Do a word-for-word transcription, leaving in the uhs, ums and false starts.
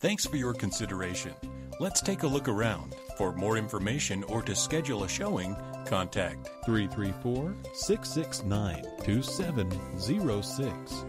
Thanks for your consideration. Let's take a look around. For more information or to schedule a showing, contact three three four, six six nine, two seven zero six.